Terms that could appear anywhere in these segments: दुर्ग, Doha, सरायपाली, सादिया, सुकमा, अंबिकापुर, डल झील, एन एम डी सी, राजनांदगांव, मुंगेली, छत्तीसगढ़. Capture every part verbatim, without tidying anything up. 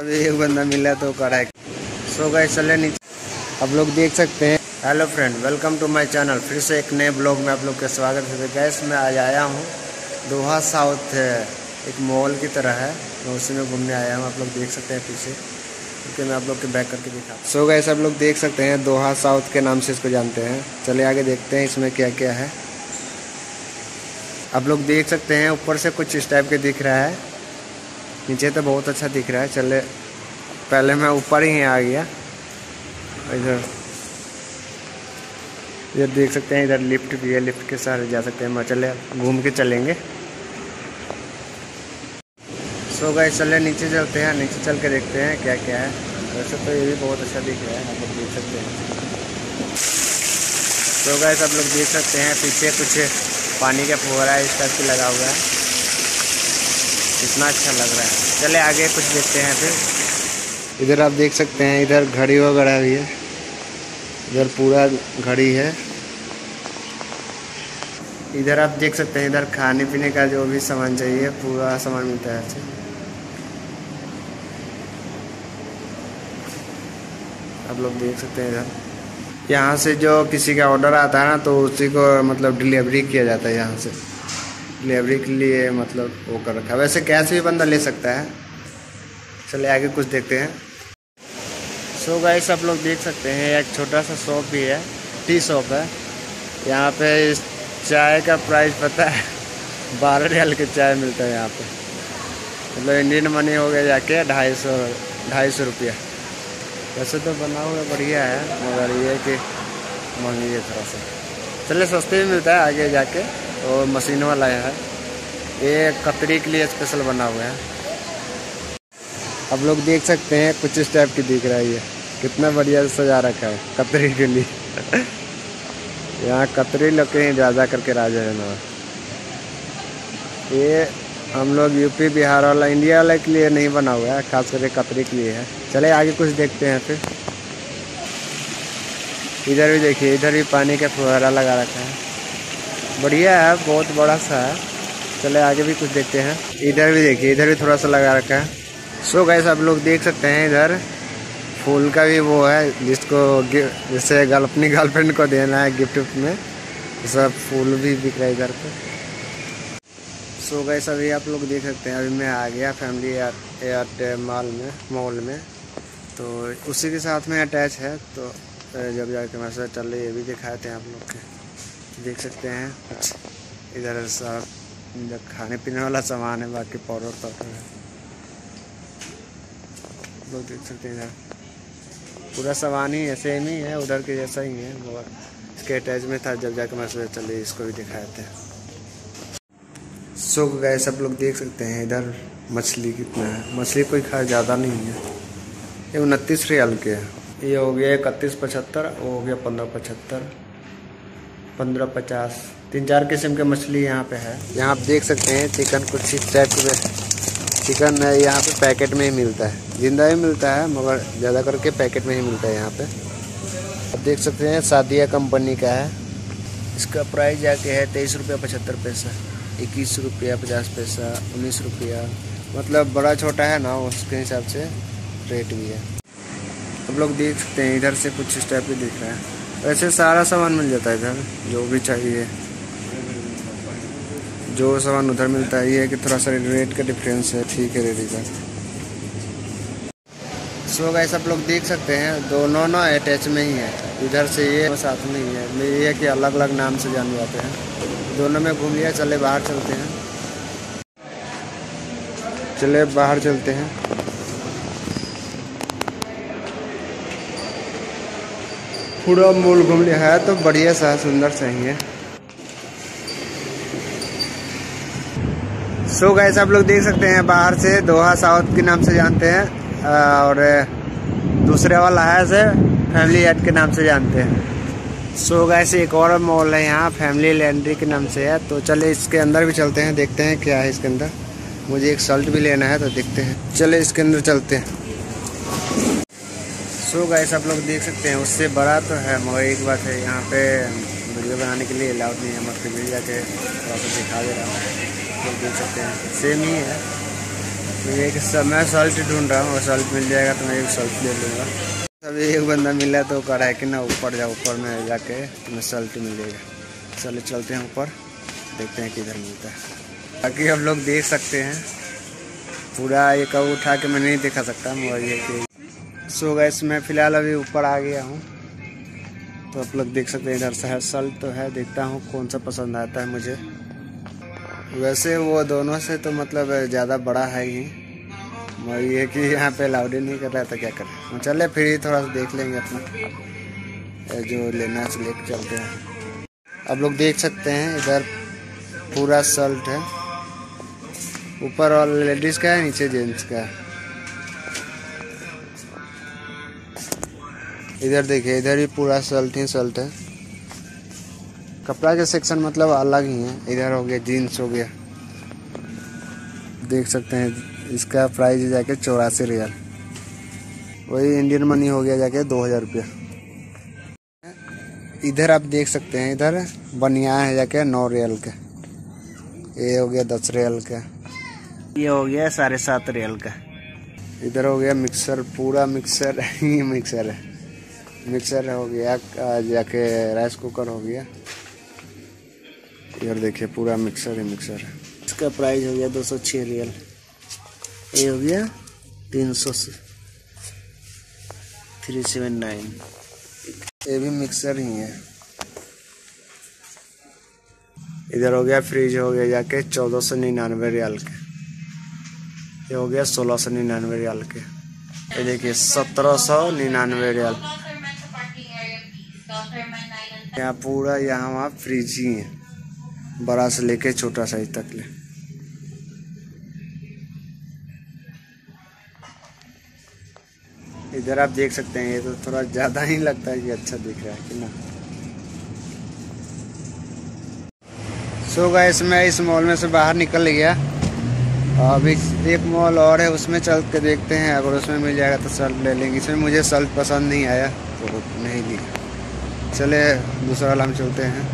अभी एक बंदा मिला तो करेक्ट। सो गाइस चले नीचे आप लोग देख सकते हैं। Hello friend, welcome to my channel. फिर से एक नए ब्लॉग में आप लोग का स्वागत है। गाइस मैं आज आया हूँ दोहा साउथ, एक मॉल की तरह है, मैं उसी में घूमने आया हूँ। आप लोग देख सकते हैं पीछे, क्योंकि मैं आप लोग के बैक करके दिखा। सो गाइस आप लोग देख सकते हैं दोहा साउथ के नाम से इसको जानते हैं। चले आगे देखते हैं इसमें क्या क्या है। आप लोग देख सकते हैं ऊपर से कुछ इस टाइप के दिख रहा है, नीचे तो बहुत अच्छा दिख रहा है। चले पहले मैं ऊपर ही आ गया। इधर इधर देख सकते हैं, इधर लिफ्ट भी है, लिफ्ट के सहारे जा सकते हैं। मैं चले घूम के चलेंगे। सो गाइस चले नीचे चलते हैं, नीचे चल के देखते हैं क्या क्या है। वैसे तो ये भी बहुत अच्छा दिख रहा है, आप लोग देख सकते हैं। सो गाइस आप लोग देख सकते हैं पीछे कुछ पानी का फुहारा इस टाइप से लगा हुआ है, कितना अच्छा लग रहा है। चले आगे कुछ देखते हैं। फिर इधर आप देख सकते हैं, इधर घड़ी वगैरह भी है, इधर पूरा घड़ी है। इधर आप देख सकते हैं, इधर खाने पीने का जो भी सामान चाहिए पूरा सामान मिलता है। अच्छा आप लोग देख सकते हैं, इधर यहाँ से जो किसी का ऑर्डर आता है ना तो उसी को मतलब डिलीवरी किया जाता है। यहाँ से डिलीवरी के लिए मतलब वो कर रखा है। वैसे कैश भी बंदा ले सकता है। चलिए आगे कुछ देखते हैं। सो गाइस आप लोग देख सकते हैं एक छोटा सा शॉप भी है, टी शॉप है। यहाँ पे इस चाय का प्राइस पता है, बारह रियाल की चाय मिलता है यहाँ पे, मतलब इंडियन मनी हो गया जाके ढाई सौ ढाई सौ रुपया। वैसे तो बना हुआ बढ़िया है, मगर ये कि महंगी है थोड़ा सा। चले सस्ते भी मिलता है आगे जाके, और मशीन वाला है ये, कतरी के लिए स्पेशल बना हुआ है। आप लोग देख सकते हैं कुछ इस टाइप की दिख रहा है, ये कितना बढ़िया सजा रखा है कतरी के लिए। यहाँ कतरी लोग ज़्यादा करके राजा है ना। ये हम लोग यूपी बिहार वाला इंडिया वाले के लिए नहीं बना हुआ है, खास करके कतरी के लिए है। चले आगे कुछ देखते हैं। फिर इधर भी देखिए, इधर भी पानी का फुहारा लगा रखा है, बढ़िया है, बहुत बड़ा सा है। चले आगे भी कुछ देखते हैं। इधर भी देखिए, इधर भी थोड़ा सा लगा रखा है। सो गाइस आप लोग देख सकते हैं इधर फूल का भी वो है, जिसको जैसे गर्ल अपनी गर्लफ्रेंड को देना है गिफ्ट में, सब फूल भी बिक रहा है इधर पे। सो गाइस अभी आप लोग देख सकते हैं, अभी मैं आ गया फैमिली एयरट मॉल में मॉल में तो उसी के साथ में अटैच है। तो जब जाके मेरे साथ चल ये भी दिखाते हैं आप लोग के, देख सकते हैं। अच्छा इधर सब खाने पीने वाला सामान है, बाकी पाउडर पाउडर लोग देख सकते हैं। इधर पूरा सामान ही ऐसे ही है, उधर के जैसा ही है, वो इसके अटैच में था। जब जाकर मैं चले इसको भी दिखाते हैं। सो गाइस आप लोग देख सकते हैं इधर मछली कितना है। मछली कोई खास ज़्यादा नहीं है, ये उनतीस रियाल के है। ये हो गया इकतीस पचहत्तर, वो हो गया पंद्रह पचहत्तर, पंद्रह पचास। तीन चार किस्म के मछली यहाँ पे है। यहाँ आप देख सकते हैं चिकन कुछ इस टाइप में चिकन है, यहाँ पे पैकेट में ही मिलता है, जिंदा ही मिलता है मगर ज़्यादा करके पैकेट में ही मिलता है यहाँ पे। आप देख सकते हैं सादिया कंपनी का है, इसका प्राइस जाके है तेईस रुपया पचहत्तर पैसा, इक्कीस रुपया पचास पैसा, उन्नीस रुपया, मतलब बड़ा छोटा है ना उसके हिसाब से रेट भी है। आप लोग देख सकते हैं इधर से कुछ इस टाइप भी दिख रहा है। वैसे सारा सामान मिल जाता है इधर, जो भी चाहिए जो सामान उधर मिलता है। ये है कि थोड़ा सा रेट का डिफरेंस है, ठीक है रेडी का। सो गाइस आप लोग देख सकते हैं दोनों ना अटैच में ही है, इधर से ये साथ में ही है। ये है कि अलग अलग नाम से जाने जाते हैं, दोनों में घूम लिया। चले बाहर चलते हैं, चले बाहर चलते हैं। पूरा मॉल घूम लिया है तो बढ़िया सा सुंदर सा ही है। सो so गाइस आप लोग देख सकते हैं बाहर से दोहा साउथ के नाम से जानते हैं, और दूसरे वाला है से फैमिली एड के नाम से जानते हैं। सो so गाइस एक और मॉल है यहाँ, फैमिली लैंड्री के नाम से है। तो चले इसके अंदर भी चलते हैं, देखते हैं क्या है इसके अंदर। मुझे एक शर्ट भी लेना है तो देखते हैं, चले इसके अंदर चलते हैं। सो so गाइस आप लोग देख सकते हैं उससे बड़ा तो है, मगर एक बात है यहाँ पे वीडियो बनाने के लिए अलाउड नहीं है, मतलब मिल जाके वापस दिखा दे रहा हूँ। देख सकते हैं सेम ही है, मैं एक मैं सॉल्ट ढूंढ रहा हूँ और सॉल्ट मिल जाएगा तो मैं एक सॉल्ट ले लूँगा। अभी एक बंदा मिला तो कह रहा है कि ना ऊपर जाओ, ऊपर में जाके तुम्हें सॉल्ट मिलेगा। चलो चलते हैं ऊपर, देखते हैं किधर मिलता है। बाकी हम लोग देख सकते हैं पूरा, ये कब उठा के मैं नहीं दिखा सकता मगर ये कि सो गैस मैं फ़िलहाल अभी ऊपर आ गया हूँ। तो आप लोग देख सकते हैं इधर से है सॉल्ट तो है, देखता हूँ कौन सा पसंद आता है मुझे। वैसे वो दोनों से तो मतलब ज़्यादा बड़ा है ही, मगर ये कि यहाँ पे अलाउड नहीं कर रहा था, क्या करें। चले फिर थोड़ा सा देख लेंगे अपना जो लेना है सिलेक्ट चलते हैं। आप लोग देख सकते हैं इधर पूरा सॉल्ट है, ऊपर और लेडीज़ का है, नीचे जेंट्स का है। इधर देखिए इधर भी पूरा सॉल्ट ही सॉल्ट है। कपड़ा के सेक्शन मतलब अलग ही है। इधर हो गया जीन्स हो गया, देख सकते हैं इसका प्राइस जाके चौरासी रियाल, वही इंडियन मनी हो गया जाके दो हज़ार रुपया। इधर आप देख सकते हैं इधर बनिया है जाके नौ रियाल का, ये हो गया दस रियाल का, ये हो गया साढ़े सात रियाल का। इधर हो गया मिक्सर, पूरा मिक्सर ही मिक्सर है, मिक्सर हो गया जाके राइस कुकर हो गया। इधर देखिए पूरा मिक्सर ही मिक्सर है। इसका प्राइस हो गया दो सौ छः रियल, ये हो गया तीन सौ थ्री सेवन नाइन, ये भी मिक्सर ही है। इधर हो गया फ्रिज हो गया जाके चौदह सौ निन्यानवे रियाल के, ये हो गया सोलह सौ निन्यानवे रियाल के। ये देखिए सत्रह सौ निन्यानवे रियाल। यहाँ पूरा यहाँ वहाँ फ्रिज ही है, बड़ा से लेके छोटा साइज तक ले। इधर आप देख सकते हैं ये तो थोड़ा ज्यादा ही लगता है, ये अच्छा दिख रहा है कि ना। सो गाइस मैं इस मॉल में से बाहर निकल गया, अभी एक मॉल और है उसमें चल के देखते हैं, अगर उसमें मिल जाएगा तो शर्ट ले लेंगे। इसमें मुझे शर्ट पसंद नहीं आया तो नहीं लिया। चले दूसरा वाला हम चलते हैं।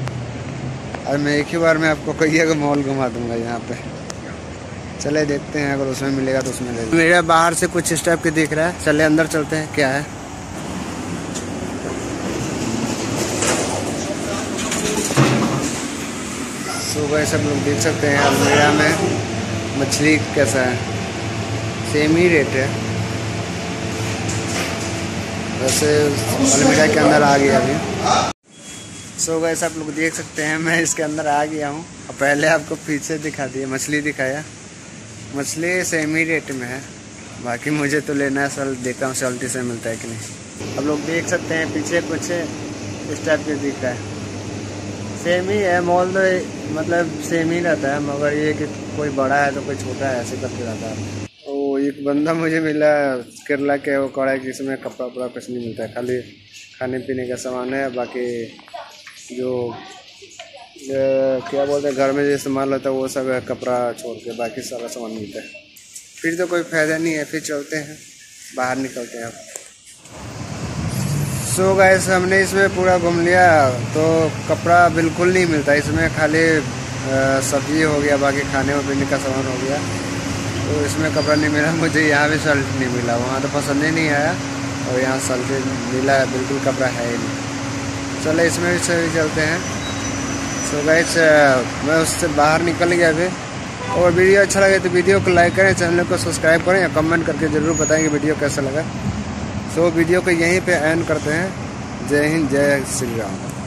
और मैं एक ही बार में आपको कहिए कि मॉल घुमा दूंगा यहाँ पे। चले देखते हैं अगर उसमें मिलेगा तो उसमें ले लेंगे। मेरा बाहर से कुछ इस टाइप के दिख रहा है, चले अंदर चलते हैं क्या है। सुबह सब लोग देख सकते हैं अलमीरा में मछली कैसा है, सेम ही रेट है। वैसे अलमीरा के अंदर आ गया अभी। सो so गाइस आप लोग देख सकते हैं मैं इसके अंदर आ गया हूँ। और पहले आपको पीछे दिखा दिया मछली दिखाया, मछली सेम ही रेट में है। बाकी मुझे तो लेना है सॉल्ट, देखता हूँ सॉल्टी से मिलता है कि नहीं। आप लोग देख सकते हैं पीछे कुछ इस टाइप के दिख रहा है, सेम ही है। मॉल तो मतलब सेम ही रहता है, मगर ये कि कोई बड़ा है तो कोई छोटा है, ऐसे करके रहता है। वो एक बंदा मुझे मिला केरला के, वो कड़ा कि इसमें कपड़ा वपड़ा कुछ नहीं मिलता है, खाली खाने पीने का सामान है। बाकी जो क्या बोलते हैं घर में जो इस्तेमाल होता है वो सब कपड़ा छोड़ के बाकी सारा सामान मिलता है। फिर तो कोई फ़ायदा नहीं है, फिर चलते हैं बाहर निकलते हैं। सो गाइस हमने इसमें पूरा घूम लिया तो कपड़ा बिल्कुल नहीं मिलता इसमें, खाली सब्जी हो गया बाकी खाने और पीने का सामान हो गया। तो इसमें कपड़ा नहीं मिला मुझे, यहाँ भी शर्ट नहीं मिला, वहाँ तो पसंद ही नहीं आया और यहाँ शर्ट मिला बिल्कुल कपड़ा है ही नहीं। चले इसमें भी सभी चलते हैं। सो गाइस मैं उससे बाहर निकल गया अभी। और वीडियो अच्छा लगे तो वीडियो को लाइक करें, चैनल को सब्सक्राइब करें या कमेंट करके ज़रूर बताएं कि वीडियो कैसा लगा। सो वीडियो को यहीं पे एंड करते हैं। जय हिंद जय श्री राम।